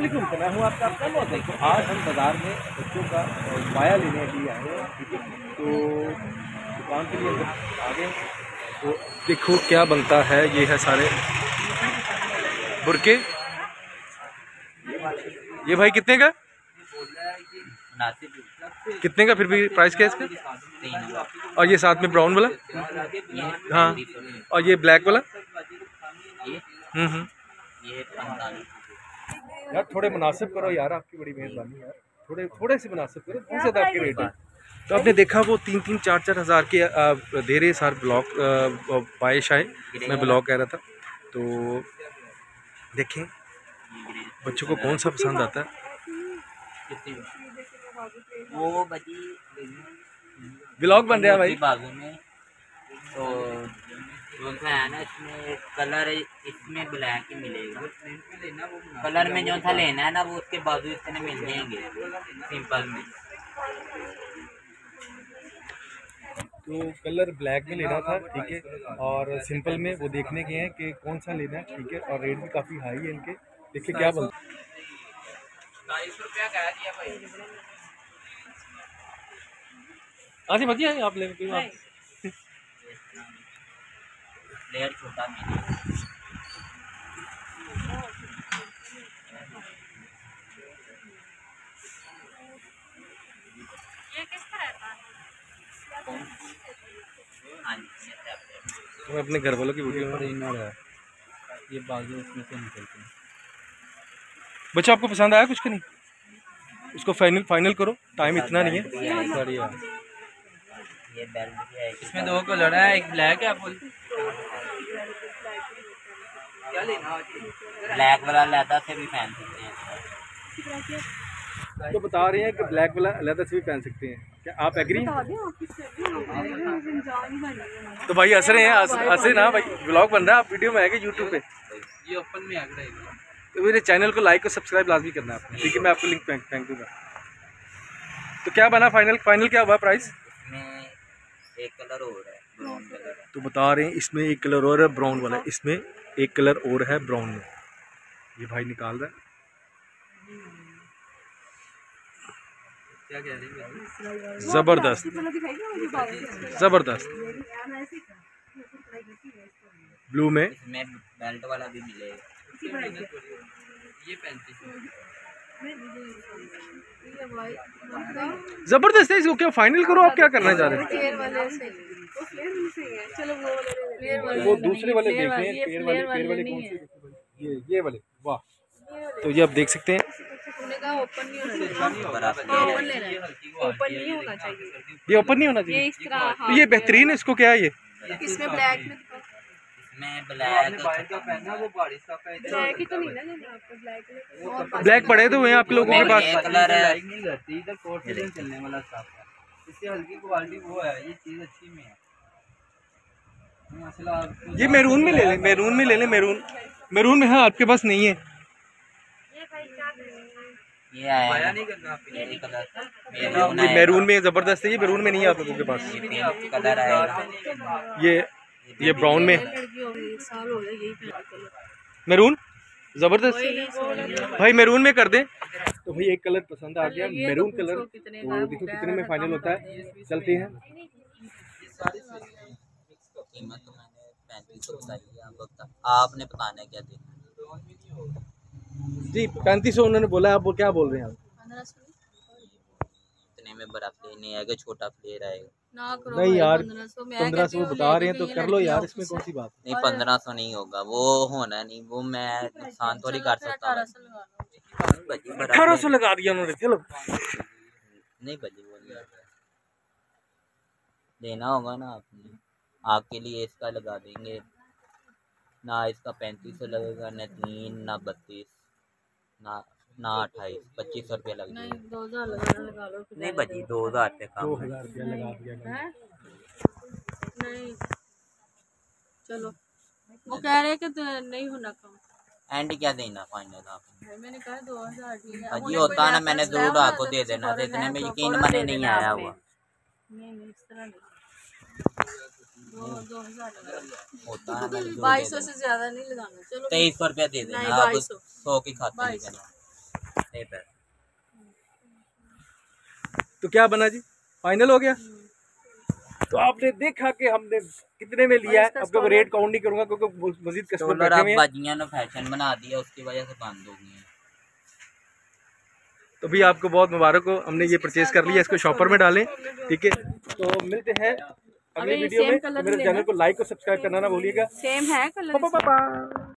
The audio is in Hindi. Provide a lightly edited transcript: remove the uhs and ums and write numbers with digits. मैं हूँ आपका तो आज हम बाज़ार में बच्चों का माया लेने के लिए आए हैं। ठीक है, तो दुकान के लिए आ गए। तो देखो क्या बनता है। ये है सारे बुरके। ये भाई कितने का? कितने का? फिर भी प्राइस क्या है इसका? और ये साथ में ब्राउन वाला, हाँ, और ये ब्लैक वाला। यार थोड़े मुनासिब करो यार, आपकी बड़ी मेहरबानी यार। थोड़े से मुनासिब करो, बहुत ज़्यादा आपके रेट है। तो आपने देखा वो 3-3, 4-4 हज़ार के धेरे सार ब्लॉक पायश आए, मैं ब्लॉक कह रहा था। तो देखें बच्चों को कौन सा पसंद आता है। वो ब्लॉक बन रहा है भाई बागों में, तो कौन सा है ना इसमें कलर, इसमें ब्लैक ही मिलेगा। कलर में जो था लेना है ना, वो उसके बाजू इतने मिल जाएंगे सिंपल में। तो कलर ब्लैक में लेना था, ठीक है, और सिंपल में वो देखने के हैं कि कौन सा लेना है। ठीक है, और रेट भी काफ़ी हाई है इनके। देखिए क्या बोलते हैं। 250 रुपया कह दिया भाई। आजी भैया आप ले लेयर छोटा ये किस तरह का? मैं अपने घर वालों की वीडियो पर इनर है। ये बाजू उसमें से निकलते हैं। बच्चा आपको पसंद आया कुछ कि नहीं? उसको फाइनल करो, टाइम इतना नहीं है। ये इसमें 2 कलर है, एक ब्लैक है। आप ब्लैक वाला अलहदा से भी पहन सकते हैं, तो बता रहे हैं कि ब्लैक वाला अलहदा से भी पहन सकते हैं। क्या आप एग्री? तो भाई हंस रहे हैं, हंसे ना भाई, ब्लॉग बन रहा है। आप वीडियो में आएगा यूट्यूब पे, ये ओपन में आएगा। तो मेरे चैनल को लाइक और सब्सक्राइब लाजमी करना है आपने। ठीक है, मैं आपको लिंक फेंक दूँगा। तो क्या बना फाइनल क्या हुआ प्राइस? एक कलर और है ब्राउन कलर। तो बता रहे हैं इसमें एक कलर और है ब्राउन वाला, इसमें एक कलर और है ब्राउन में। ये भाई निकाल रहा है। क्या कह रहे हैं? जबरदस्त जबरदस्त ब्लू में बेल्ट वाला भी मिलेगा। ये 35 जबरदस्त है। इसको क्या फाइनल करो? आप क्या करना चाह रहे हैं? चलो वो दूसरे वाले देख रहे हैं। पेड़ वाले कौन से? ये वाले। वाह, तो ये आप देख सकते हैं। ये ओपन नहीं होना चाहिए, ये बेहतरीन है। इसको क्या है? ये इसमें ब्लैक पड़े तो हुए हैं आप लोगों के पास। इससे हल्की क्वालिटी वो है, ये चीज़ अच्छी में है। ये मैरून में ले लें, मैरून में। हाँ, आपके पास नहीं है ये मैरून में। जबरदस्त है, ये मैरून में नहीं है आप लोगों के पास। ये ब्राउन में, मैरून जबरदस्त भाई, मैरून में कर दें। तो भाई एक कलर पसंद आ गया, मैरून कलर। तो देखो कितने में फाइनल होता है। चलते हैं। कीमत तो मैंने 3500 बताई है, आपने बताना क्या देना जी? 3500 उन्होंने बोला, आप वो क्या बोल रहे हैं आप? इतने में बड़ा प्लेयर नहीं आएगा, छोटा प्लेयर आएगा। नहीं यार, 1500 बता रहे हैं तो कर लो यार, इसमें कौन सी बात? नहीं, 1500 नहीं होगा, वो होना नहीं, वो मैं नुकसान थोड़ी कर सकता हूँ। 1800 लगा दिया उन्होंने। चलो नहीं भाजी, बोलिए देना होगा ना आपने, आपके लिए इसका लगा देंगे ना। इसका 3500 लगेगा, ना 3, ना 32, ना 28। 2500 रुपया लगेगा। नहीं, 2000 लगा लो। नहीं बची, 2000 पे काम है। 2000 रुपया लगा दिया। नहीं, चलो वो कह रहे हैं कि नहीं होना कम। एंड क्या देना फाइनल आप? मैंने कहा 2000 दिया जी। होता ना मैंने जरूर आपको दे देना। इतने में यकीन माने नहीं आया हुआ। नहीं, इस तरह नहीं। 2000 होता है, 2200 से ज्यादा नहीं लगाना। चलो 2300 रुपया दे देना आप, 100 की खाते में करना। नहीं पैर। तो क्या बना जी, फाइनल हो गया। तो आपने देखा कि हमने कितने में लिया है। अब क्योंकि रेट काउंट नहीं करूंगा क्योंकि मजीद कस्टमर बैठे हैं। बाजियां ने फैशन बना दिया, उसकी वजह से बंद हो गई है। तो भी आपको बहुत मुबारक हो, हमने ये परचेज कर लिया। इसको शॉपर में डालें, ठीक है। तो मिलते हैं अगले वीडियो में। मेरे चैनल को लाइक और सब्सक्राइब करना ना भूलिएगा। सेम है कलर।